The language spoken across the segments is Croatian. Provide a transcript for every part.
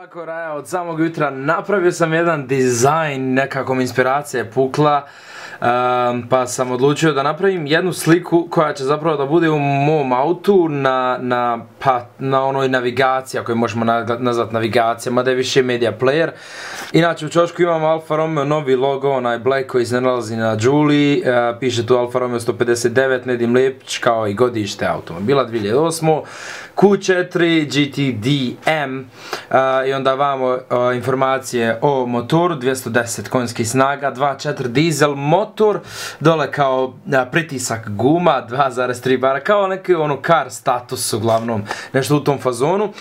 Ovako Raja, od samog jutra napravio sam jedan dizajn, nekako mi inspiracija je pukla, pa sam odlučio da napravim jednu sliku koja će zapravo da bude u mom autu na onoj navigaciji, koju možemo nazvati navigacija, mada je više media player. Inače u čošku imam Alfa Romeo, novi logo, onaj black koji se nalazi na Đuli, piše tu Alfa Romeo 159, Nedim Lepic, kao i godište automobila 2008, Q4 GTDM. I onda vamo informacije o motoru, 210 konjskih snaga, 2.4 dizel motor, dole kao pritisak guma, 2.3 bara, kao neki ono car status uglavnom, nešto u tom fazonu.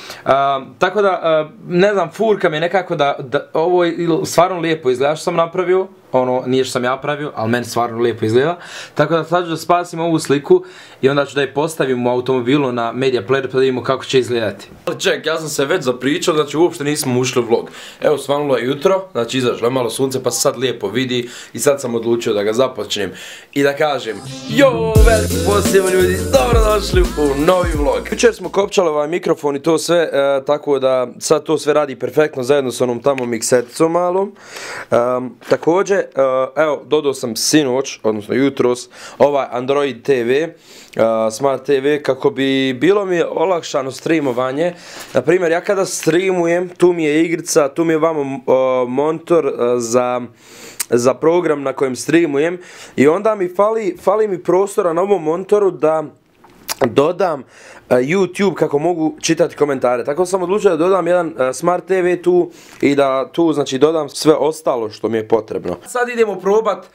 Tako da, ne znam, furka mi je nekako da ovo stvarno lijepo izgleda što sam napravio, ono nije što sam ja pravio, ali meni stvarno lijepo izgleda. Tako da sad ću da spasim ovu sliku i onda ću da je postavim u automobilu na media player pa da vidimo kako će izgledati. Ček, ja sam se već zapričao, znači uopšte nismo ušli u vlog. Evo, svanulo je jutro, znači izašlo je malo sunce pa se sad lijepo vidi i sad sam odlučio da ga započnem i da kažem jo, veliki pozdrav ljudi, dobrodošli u novi vlog. Jučer smo kopčali ovaj mikrofon i to sve, tako da sad to sve radi perfektno zajedno s onom tamo miksericom malom. Također evo, dodao sam sinoć, odnosno jutros, ovaj Android TV, Smart TV, kako bi bilo mi olakšano streamovanje. Naprimjer, ja kada streamujem, tu mi je igrica, tu mi je vamo monitor za program na kojem streamujem i onda mi fali prostora na ovom monitoru da dodam YouTube kako mogu čitati komentare. Tako sam odlučio da dodam jedan Smart TV tu i da tu, znači, dodam sve ostalo što mi je potrebno. Sad idemo probat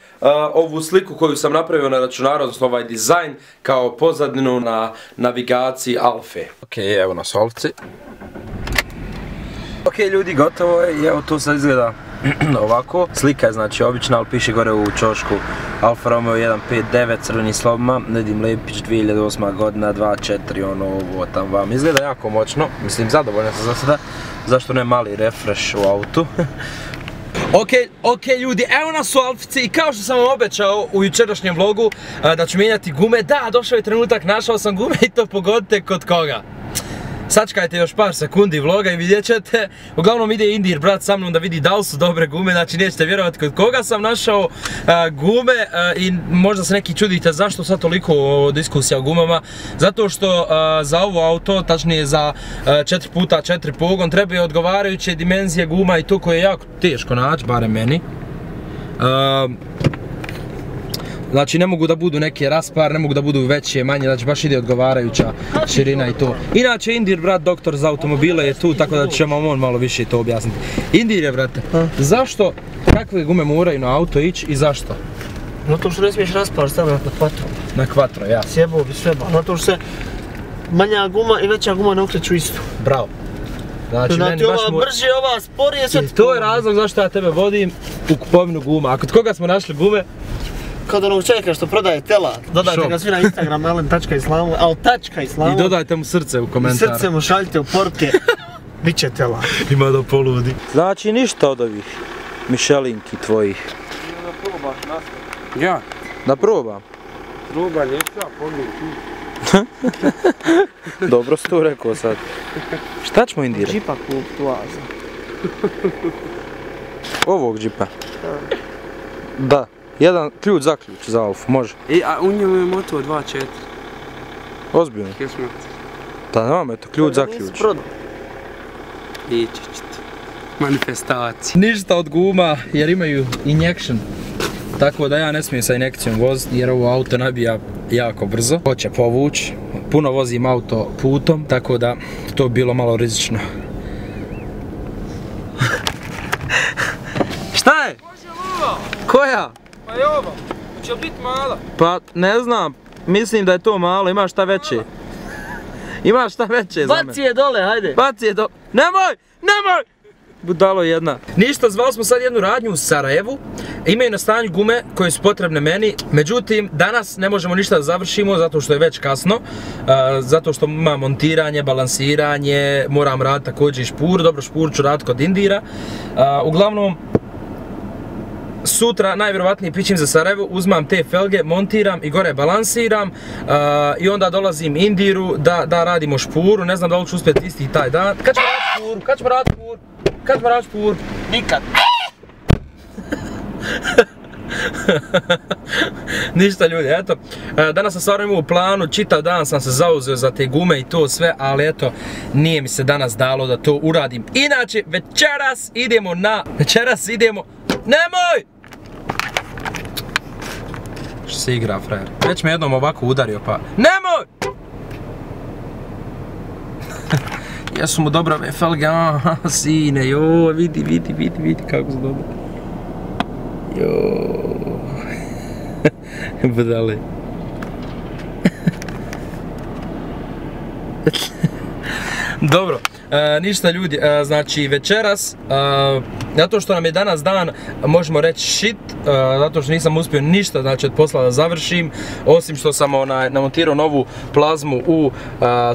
ovu sliku koju sam napravio na računaru, odnosno ovaj dizajn kao pozadinu na navigaciji Alfe. Ok, evo nas Alfi. Ok ljudi, gotovo je i evo to sad izgleda ovako. Slika je, znači, obična, ali piše gore u čošku Alfa Romeo 159 crveni slovima, Nedim Lepić 2008. godina, 2.4, ono ovo tam vam. Izgleda jako moćno, mislim zadovoljno sam za sada, zašto ne mali refresh u autu. Ok ljudi, evo nas u Alfici i kao što sam vam obećao u jučerašnjem vlogu da ću mijenjati gume, da, došao je trenutak, našao sam gume i to pogodite kod koga. Sačekajte još par sekundi vloga i vidjet ćete. Uglavnom ide Indir brat sa mnom da vidi da li su dobre gume, znači nećete vjerovati kod koga sam našao gume i možda se neki čudite zašto sad toliko diskusija o gumama. Zato što za ovo auto, tačnije za 4x4 pogon, trebaju odgovarajuće dimenzije guma i to koje je jako teško naći, barem meni. Znači ne mogu da budu neke raspar, ne mogu da budu veće, manje, znači baš ide odgovarajuća širina i to. Inače Indir brat, doktor za automobile je tu, tako da ćemo on malo više to objasniti. Indir je brate, zašto, kakve gume moraju na auto ići i zašto? Zato što ne smiješ raspar stavljati na kvatro. Na kvatro, ja. Sjebao bi sve, zato što se manja guma i veća guma ne okreću isto. Bravo. Znači ova brže, ova sporije, sve. To je razlog zašto ja tebe vodim u kupovinu guma. A kod koga smo našli gume? Kao da onog čovjeka što prodaje telak, dodajte ga svi na Instagram alen.islamu i dodajte mu srce u komentar. Srce mu šaljite u porke, bit će telak. Ima da poludi. Znači ništa od ovih mišelinki tvojih. Da probaš nastavno. Ja? Da probam? Proba ljepša, pogledaj tu. Dobro si to rekao sad. Šta ćemo Indira? Džipa kup tu aza. Ovog džipa? Da. Jedan ključ za ključ za Alfu, može. A u njemu je motor 2.4. Ozbiljno? Kismet. Da nemam, eto, ključ za ključ. Ići ćete. Manifestacija. Ništa od guma jer imaju injection. Tako da ja ne smijem sa injekcijom voziti jer ovo auto nabija jako brzo. Hoće povući, puno vozim auto putom, tako da to je bilo malo rizično. Šta je? Koja? Pa je ovo, će li biti mala? Pa ne znam, mislim da je to malo, imaš šta veće. Imaš šta veće za me. Baci je dole, hajde. Baci je dole, nemoj, nemoj! Budalo jedna. Ništa, zvali smo sad jednu radnju u Sarajevu. Imaju na stanju gume koje su potrebne meni. Međutim, danas ne možemo ništa da završimo zato što je već kasno. Zato što imam montiranje, balansiranje, moram raditi također i špur. Dobro, špur ću raditi kod Indira. Uglavnom, sutra najvjerovatnije pićim za Sarajevo, uzmam te felge, montiram i gore balansiram i onda dolazim Indiru da radimo špuru, ne znam da li ću uspjeti isti taj dan. Kad ćemo raditi špuru? Kad moraš pur? Nikad. Ništa ljudi, eto, danas sam stvarno imao u planu, čitav dan sam se zauzeo za te gume i to sve, ali eto, nije mi se danas dalo da to uradim. Inače, večeras idemo, nemoj! Što se igra, frajer, već me jednom ovako udario pa, nemoj! Jesu mu dobra ve felge, aha, sine, joj, vidi kako su dobro. Joj, budale. Dobro, ništa ljudi, znači večeras, zato što nam je danas dan, možemo reći shit, zato što nisam uspio ništa, znači od posla da završim, osim što sam namontirao novu plazmu u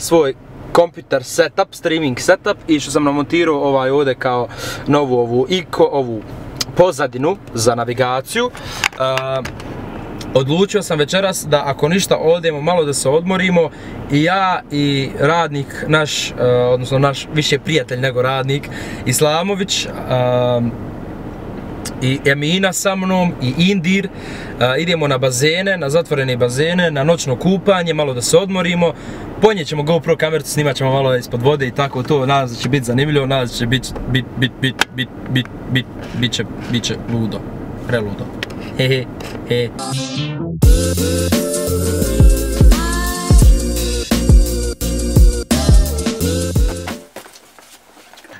svoj kompjuter setup, streaming setup, i što sam namontirao ovaj ovdje kao novu ovu pozadinu za navigaciju. Odlučio sam večeras da ako ništa odemo malo da se odmorimo, i ja i radnik naš, odnosno naš više prijatelj nego radnik, Islamović, i Emina sa mnom i Indir, idemo na bazene, na zatvorene bazene, na noćno kupanje, malo da se odmorimo, ponijet ćemo GoPro kameru, snimat ćemo malo ispod vode i tako to, nadam se da će biti zanimljivo, nadam se da će biti ludo, preludo. Hehehe.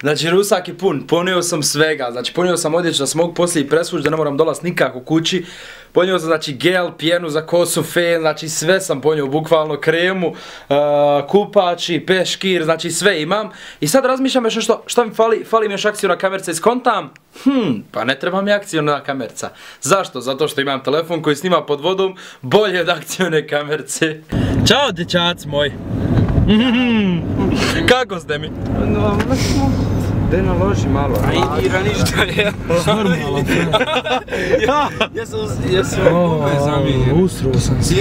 Znači rusak je pun, ponio sam svega, znači ponio sam odjeću da se mogu poslije i presvući, da ne moram dolaziti nikako kući. Ponio sam znači gel, pjenu za kosu, fen, znači sve sam ponio, bukvalno kremu, kupači, peškir, znači sve imam. I sad razmišljam još što mi fali, fali mi još akciona kamerca i skontam, pa ne treba mi akciona kamerca. Zašto? Zato što imam telefon koji snima pod vodom bolje od akcione kamerce. Ćao dječac moj! Kako ste mi? Normalno smo. Daj naloži malo. A Indira ništa je. Normalno. Ja sam gume zamijenio. Usruo sam se.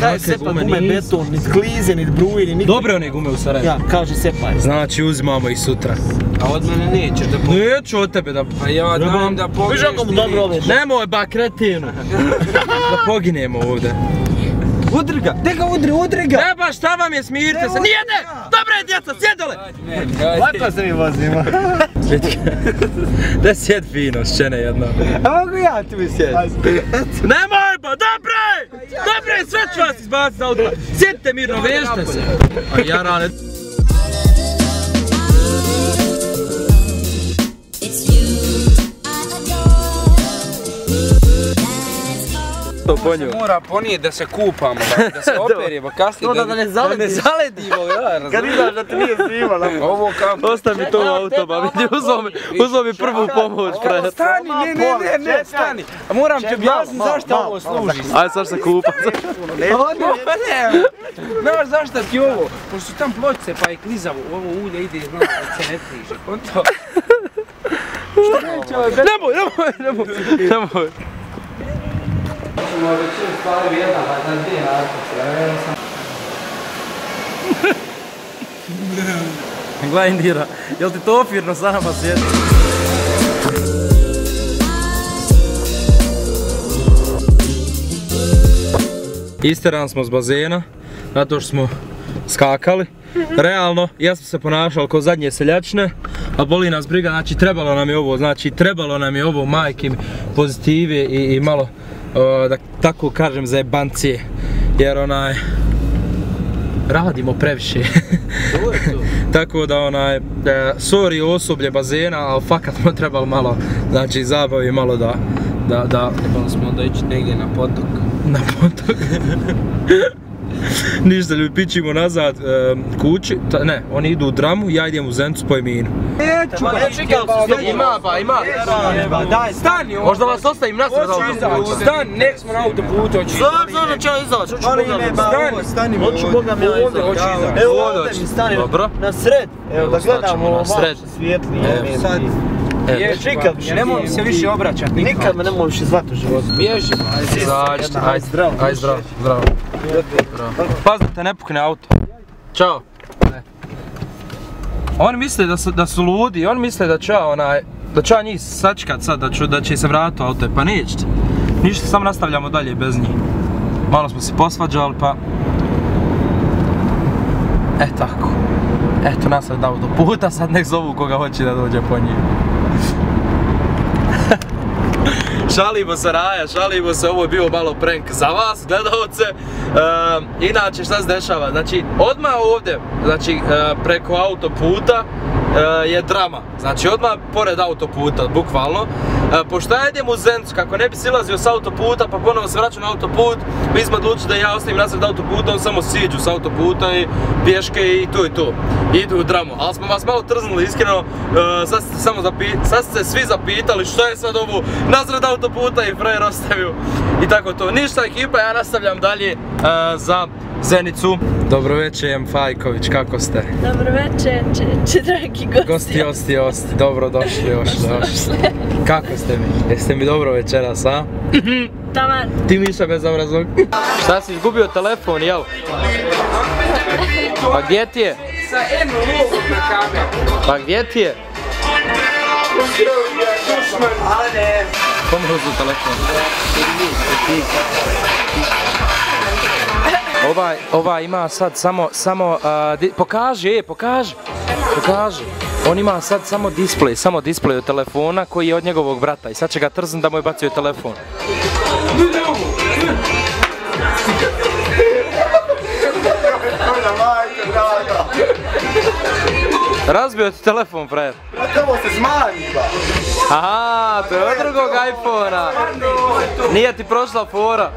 Kaj sepa gume beton, nit klize, nit bruje, nit nikada. Dobre one gume u Sarajevu. Ja, kaže sepa je. Znači uzimamo ih sutra. A od mene neće da pogreši. Neću od tebe da pogreši. A ja dajem da pogreši. Viš ako mu dobro oveš. Nemoj ba kretinu. Da poginemo ovdje. Udri ga! Gdje ga udri? Udri ga! E ba šta vam je, smirite se! Nijedne! Dobre je djeca, sjedole! Lako se mi vozimo! Gdje sjed fino, ščene jedno? A mogu ja ti mi sjed? Nemoj ba, dobre! Dobre, sve ću vas izbaciti za auto! Sjedite mirno, vežite se! A ja rane... Da se mora ponijeti da se kupamo, da se operijemo kasnije, da ne zaledimo, kad izaš da ti nije snimala. Ostavi to u autoba, uzovi prvu pomoć. Stani, ne, stani, moram ti objasniti zašto ovo služi. Ajde sad se kupa. Znaš zašto ti ovo, pošto su tam pločice pa je klizavo, ovo ulje ide iz nas da se ne kliže, konto. Nemoj. Možda ću stvari vjedan, pa sam ti nakon. Gledaj Indira, jel ti to opirno sa nama sjeti? Isteran smo s bazena, zato što smo skakali. Realno, ja sam se ponašao kao zadnje seljačne, a boli nas briga, znači trebalo nam je ovo, majke pozitive i malo da tako kažem za jebancije, jer onaj radimo previše, tako da onaj sorry osoblje bazena, ali fakat smo trebali malo, znači zabavi malo da trebali smo onda ići negdje na potok, ništa ljudi, pićimo nazad kući, ne, oni idu u Dramu, ja idem u Zenicu po Eminu. Neću ga, ima, daj, stani ovo. Možda vas ostavim nasred za autoputu. Stani, nek smo na autoputu, hoću izaći. Znači ja izaći, hoću Boga me izaći. Stani, hoću Boga me izaći. Evo ovdje mi stani, na sred. Evo da gledamo ovo malo svijetlije. Evo sad. Ne mogu se više obraćati nikad. Nikad me ne mogu više zvati u životu. Bježi. Ajde, zdravo. Pazite, ne pukne auto. Ćao. Oni misle da su ludi, oni misle da ću ja njih sačkat sad, da će se vratiti u auto, pa nećete. Ništa, samo nastavljamo dalje bez njih. Malo smo se posvađali, pa... E tako. Eto nas sad auto puta, sad nek zovu koga hoće da dođe po njih. Šalimo se Raja, šalimo se, ovo je bio malo prank za vas, gledalce. Inače šta se dešava, znači odmah ovdje, znači preko autoputa je drama. Znači odmah pored autoputa, bukvalno. Pošto ja idem u Zenicu, kako ne bi silazio s autoputa pa ponovo se vraćam na autoput, mi smo odlučili da ja ostavim nasred autoputa, on samo siđu s autoputa i pješke i to i to. Idu u dramu, ali smo vas malo trznuli, iskreno, sad ste se svi zapitali što je sad ovo nasred autoputa i frajer ostavio i tako to. Ništa ekipa, ja nastavljam dalje za Zenicu. Dobro večer, M. Fajković, kako ste? Dobro večer, dragi gosti. Gosti, dobro došli, došli. Kako ste mi? Jeste mi dobro večeras, a? Taman. Ti Miša bezobraznog. Šta si izgubio telefon, jel? Pa gdje ti je? Pomrlo su telefon. Ova ima sad samo, pokaži, on ima sad samo display od telefona koji je od njegovog brata i sad će ga trzan da mu je bacio telefon. Razbio ti telefon, frajer. Ovo se smanji, ba. Aha, to je od drugog iPhona. Nije ti prošla fora.